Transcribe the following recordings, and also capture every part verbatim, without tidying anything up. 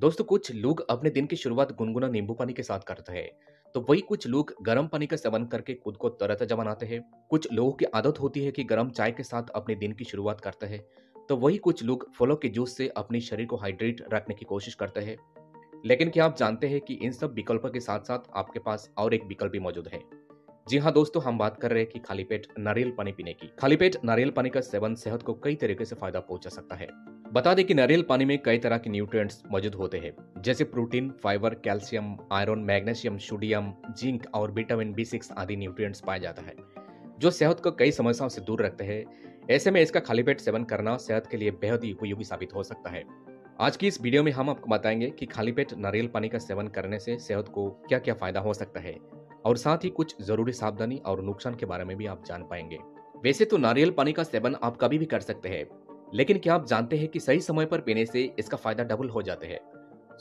दोस्तों, कुछ लोग अपने दिन की शुरुआत गुनगुना नींबू पानी के साथ करते हैं, तो वही कुछ लोग गर्म पानी का सेवन करके खुद को तरोताजा बनाते हैं। कुछ लोगों की आदत होती है कि गर्म चाय के साथ अपने दिन की शुरुआत करते हैं, तो वही कुछ लोग फलों के जूस से अपने शरीर को हाइड्रेट रखने की कोशिश करते हैं। लेकिन क्या आप जानते हैं कि इन सब विकल्पों के साथ साथ आपके पास और एक विकल्प भी मौजूद है? जी हाँ दोस्तों, हम बात कर रहे हैं कि खाली पेट नारियल पानी पीने की। खाली पेट नारियल पानी का सेवन सेहत को कई तरीके से फायदा पहुंचा सकता है। बता दें कि नारियल पानी में कई तरह के न्यूट्रिएंट्स मौजूद होते हैं, जैसे protein, fibre, calcium, iron, magnesium, sodium, zinc और विटामिन बी सिक्स आदि न्यूट्रिएंट्स पाया जाता है, जो सेहत को कई समस्याओं से दूर रखते हैं। ऐसे में इसका खाली पेट सेवन करना सेहत के लिए बेहद ही उपयोगी साबित हो सकता है। आज की इस वीडियो में हम आपको बताएंगे कि खाली पेट नारियल पानी का सेवन करने से सेहत को क्या क्या फायदा हो सकता है, और साथ ही कुछ जरूरी सावधानी और नुकसान के बारे में भी आप जान पाएंगे। वैसे तो नारियल पानी का सेवन आप कभी भी कर सकते हैं, लेकिन क्या आप जानते हैं कि सही समय पर पीने से इसका फायदा डबल हो जाता है।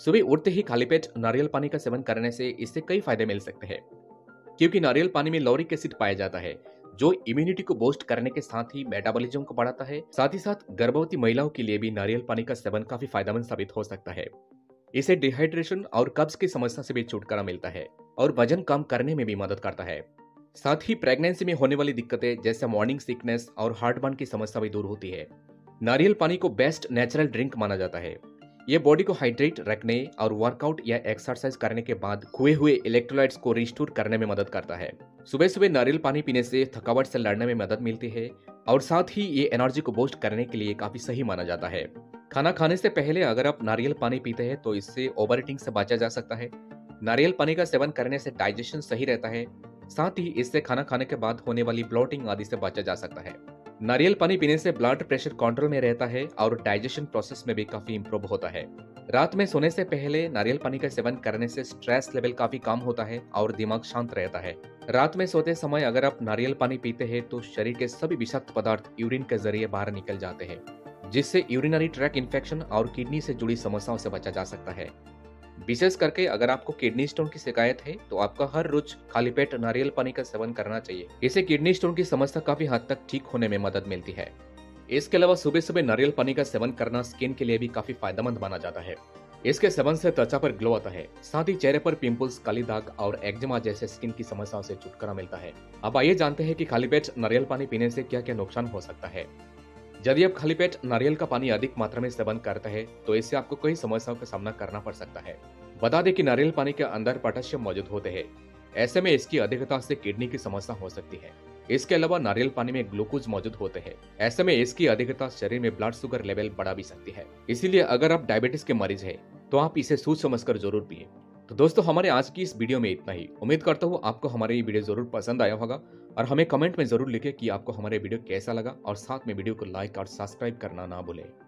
सुबह उठते ही खाली पेट नारियल पानी का सेवन करने से इससे कई फायदे मिल सकते हैं, क्योंकि नारियल पानी में लॉरिक एसिड पाया जाता है, जो इम्यूनिटी को बूस्ट करने के साथ ही मेटाबॉलिज्म को बढ़ाता है। साथ ही साथ गर्भवती महिलाओं के लिए भी नारियल पानी का सेवन काफी फायदेमंद साबित हो सकता है। इसे डिहाइड्रेशन और कब्ज की समस्या से भी छुटकारा मिलता है और वजन कम करने में भी मदद करता है। साथ ही प्रेगनेंसी में होने वाली दिक्कतें जैसे मॉर्निंग सिकनेस और हार्टबर्न की समस्या भी दूर होती है। नारियल पानी को बेस्ट नेचुरल ड्रिंक माना जाता है। ये बॉडी को हाइड्रेट रखने और वर्कआउट या एक्सरसाइज करने के बाद खोए हुए इलेक्ट्रोलाइट्स को रिस्टोर करने में मदद करता है। सुबह सुबह नारियल पानी पीने से थकावट से लड़ने में मदद मिलती है और साथ ही ये एनर्जी को बूस्ट करने के लिए काफी सही माना जाता है। खाना खाने से पहले अगर आप नारियल पानी पीते हैं तो इससे ओवर ईटिंग से बचा जा सकता है। नारियल पानी का सेवन करने से डाइजेशन सही रहता है, साथ ही इससे खाना खाने के बाद होने वाली ब्लॉटिंग आदि से बचा जा सकता है। नारियल पानी पीने से ब्लड प्रेशर कंट्रोल में रहता है और डाइजेशन प्रोसेस में भी काफी इम्प्रूव होता है। रात में सोने से पहले नारियल पानी का सेवन करने से स्ट्रेस लेवल काफी कम होता है और दिमाग शांत रहता है। रात में सोते समय अगर आप नारियल पानी पीते हैं तो शरीर के सभी विषाक्त पदार्थ यूरिन के जरिए बाहर निकल जाते हैं, जिससे यूरिनरी ट्रैक इन्फेक्शन और किडनी से जुड़ी समस्याओं से बचा जा सकता है। विशेष करके अगर आपको किडनी स्टोन की शिकायत है तो आपका हर रोज खाली पेट नारियल पानी का सेवन करना चाहिए। इससे किडनी स्टोन की समस्या काफी हद तक ठीक होने में मदद मिलती है। इसके अलावा सुबह सुबह नारियल पानी का सेवन करना स्किन के लिए भी काफी फायदेमंद माना जाता है। इसके सेवन से त्वचा पर ग्लो आता है, साथ ही चेहरे पर पिंपल्स, काली दाग और एक्जिमा जैसे स्किन की समस्याओं से छुटकारा मिलता है। अब आइए जानते हैं कि खाली पेट नारियल पानी पीने से क्या क्या नुकसान हो सकता है। यदि आप खाली पेट नारियल का पानी अधिक मात्रा में सेवन करते हैं तो इससे आपको कई समस्याओं का सामना करना पड़ सकता है। बता दें कि नारियल पानी के अंदर पोटेशियम मौजूद होते हैं, ऐसे में इसकी अधिकता से किडनी की समस्या हो सकती है। इसके अलावा नारियल पानी में ग्लूकोज मौजूद होते हैं, ऐसे में इसकी अधिकता शरीर में ब्लड शुगर लेवल बढ़ा भी सकती है। इसीलिए अगर आप डायबिटीज के मरीज हैं तो आप इसे सोच समझ कर जरूर पिए। तो दोस्तों, हमारे आज की इस वीडियो में इतना ही। उम्मीद करता हूँ आपको हमारे ये वीडियो जरूर पसंद आया होगा, और हमें कमेंट में जरूर लिखें कि आपको हमारे वीडियो कैसा लगा, और साथ में वीडियो को लाइक और सब्सक्राइब करना ना भूलें।